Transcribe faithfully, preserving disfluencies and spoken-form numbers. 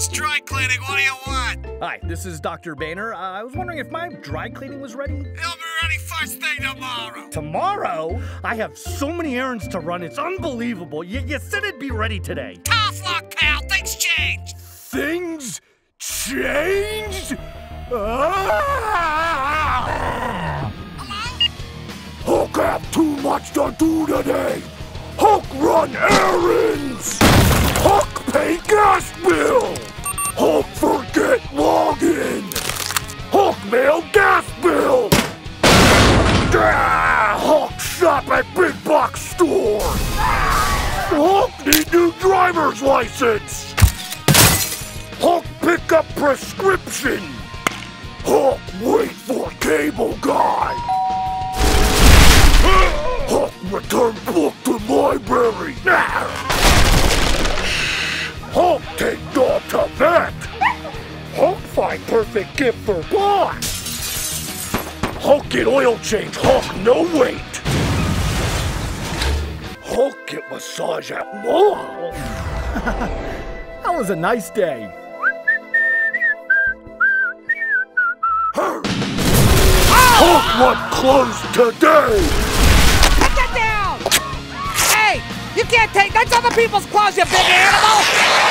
It's dry cleaning. What do you want? Hi, this is Doctor Banner. Uh, I was wondering if my dry cleaning was ready. It'll be ready first thing tomorrow. Tomorrow? I have so many errands to run. It's unbelievable. You, you said it'd be ready today. Tough luck, pal. Things changed. Things changed? Ah! Hello? Hulk have too much to do today. Hulk run errands. Hulk pay gas bill. Hulk forget login. Hulk mail gas bill. Ah, Hulk shop at big box store. Hulk need new driver's license. Hulk pick up prescription. Hulk wait for cable guy. Hulk return book to library. Hulk take dog to vet. Hulk find perfect gift for boss. Hulk get oil change. Hulk no wait. Hulk get massage at mall. That was a nice day. Hulk want clothes today! Put that down! Hey! You can't take that's other people's clothes, you big animal!